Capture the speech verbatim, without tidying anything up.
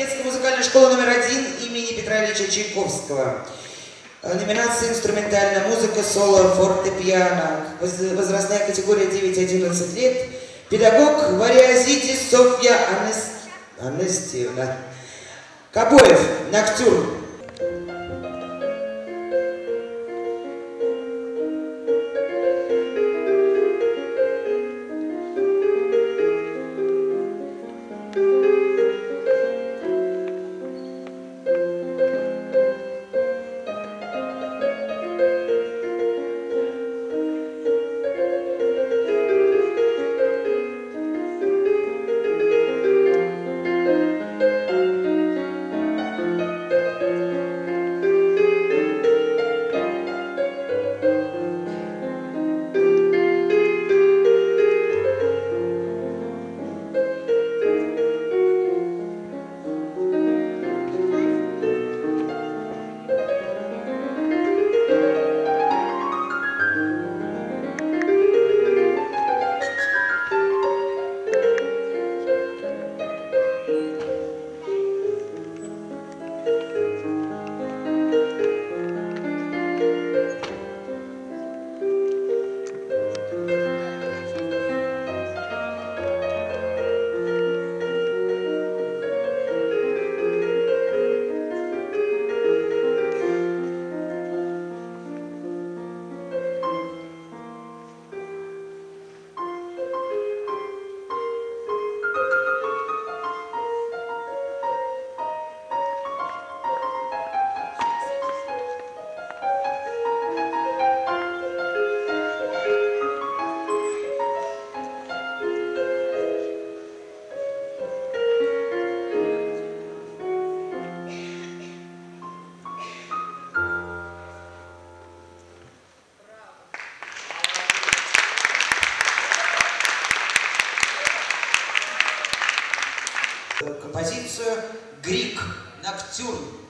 детской музыкальной школы номер один имени Петра Ильича Чайковского. Номинация «Инструментальная музыка, соло, фортепиано». Возрастная категория девять-одиннадцать лет. Педагог Вариазиди Софья Аннестивна. Кабоев, «Ноктюрн». Композицию «Грик», «Ноктюрн».